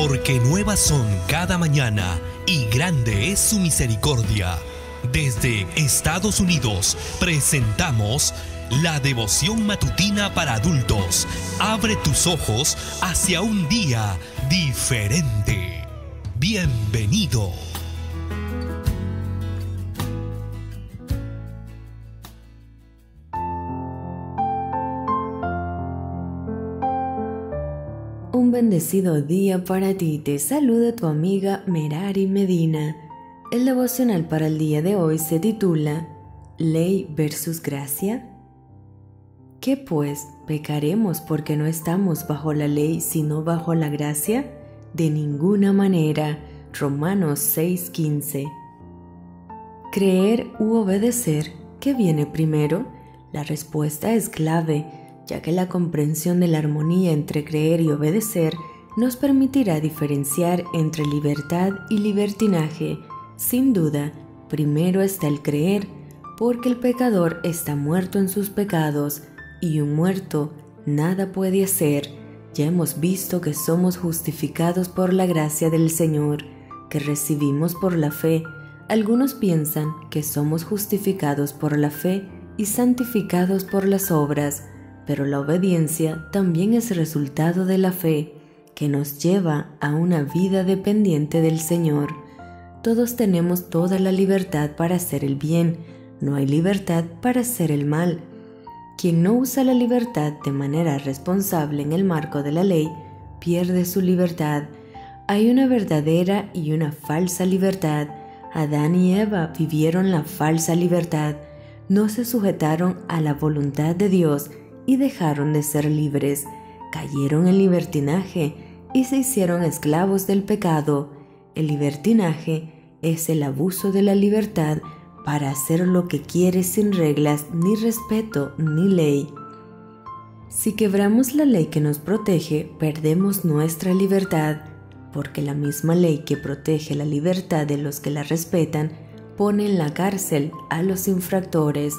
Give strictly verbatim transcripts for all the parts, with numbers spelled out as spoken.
Porque nuevas son cada mañana y grande es su misericordia. Desde Estados Unidos presentamos la devoción matutina para adultos. Abre tus ojos hacia un día diferente. Bienvenido. Un bendecido día para ti. Te saluda tu amiga Merari Medina. El devocional para el día de hoy se titula Ley versus Gracia. ¿Qué pues? ¿Pecaremos porque no estamos bajo la ley sino bajo la gracia? De ninguna manera. Romanos seis quince. ¿Creer u obedecer? ¿Qué viene primero? La respuesta es clave, ya que la comprensión de la armonía entre creer y obedecer nos permitirá diferenciar entre libertad y libertinaje. Sin duda, primero está el creer, porque el pecador está muerto en sus pecados, y un muerto nada puede hacer. Ya hemos visto que somos justificados por la gracia del Señor, que recibimos por la fe. Algunos piensan que somos justificados por la fe y santificados por las obras, pero la obediencia también es resultado de la fe, que nos lleva a una vida dependiente del Señor. Todos tenemos toda la libertad para hacer el bien, no hay libertad para hacer el mal. Quien no usa la libertad de manera responsable en el marco de la ley, pierde su libertad. Hay una verdadera y una falsa libertad. Adán y Eva vivieron la falsa libertad. No se sujetaron a la voluntad de Dios y dejaron de ser libres, cayeron en libertinaje y se hicieron esclavos del pecado. El libertinaje es el abuso de la libertad para hacer lo que quieres sin reglas, ni respeto, ni ley. Si quebramos la ley que nos protege, perdemos nuestra libertad, porque la misma ley que protege la libertad de los que la respetan pone en la cárcel a los infractores.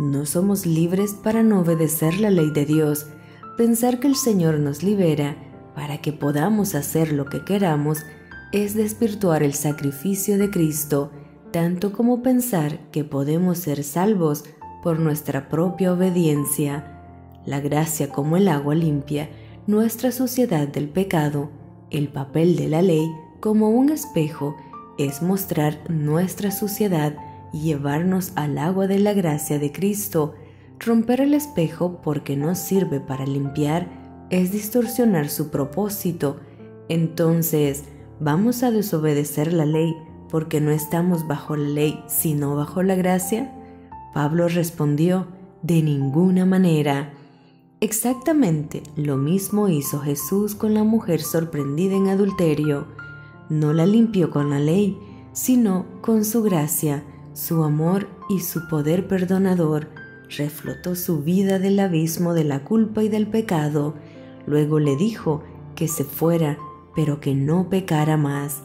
No somos libres para no obedecer la ley de Dios. Pensar que el Señor nos libera para que podamos hacer lo que queramos es desvirtuar el sacrificio de Cristo, tanto como pensar que podemos ser salvos por nuestra propia obediencia. La gracia, como el agua, limpia nuestra suciedad del pecado. El papel de la ley, como un espejo, es mostrar nuestra suciedad y llevarnos al agua de la gracia de Cristo. Romper el espejo porque no sirve para limpiar es distorsionar su propósito. Entonces, ¿vamos a desobedecer la ley porque no estamos bajo la ley sino bajo la gracia? Pablo respondió: de ninguna manera. Exactamente lo mismo hizo Jesús con la mujer sorprendida en adulterio. No la limpió con la ley, sino con su gracia, su amor y su poder perdonador. Reflotó su vida del abismo de la culpa y del pecado. Luego le dijo que se fuera, pero que no pecara más.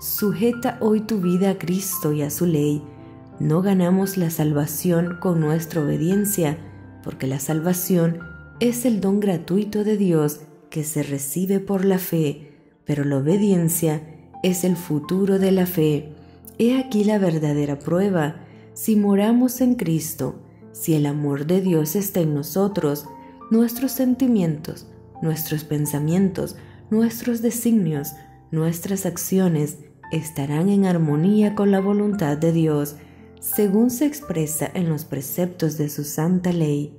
Sujeta hoy tu vida a Cristo y a su ley. No ganamos la salvación con nuestra obediencia, porque la salvación es el don gratuito de Dios que se recibe por la fe, pero la obediencia es el futuro de la fe. He aquí la verdadera prueba: si moramos en Cristo, si el amor de Dios está en nosotros, nuestros sentimientos, nuestros pensamientos, nuestros designios, nuestras acciones estarán en armonía con la voluntad de Dios, según se expresa en los preceptos de su santa ley.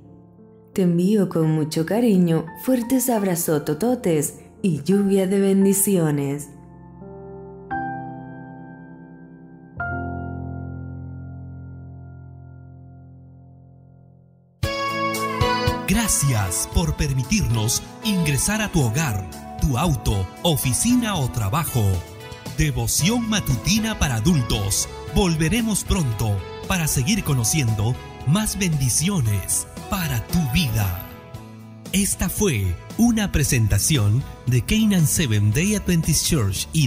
Te envío con mucho cariño fuertes abrazos tototes y lluvia de bendiciones. Gracias por permitirnos ingresar a tu hogar, tu auto, oficina o trabajo. Devoción matutina para adultos. Volveremos pronto para seguir conociendo más bendiciones para tu vida. Esta fue una presentación de Canaan Seventh-day Adventist Church y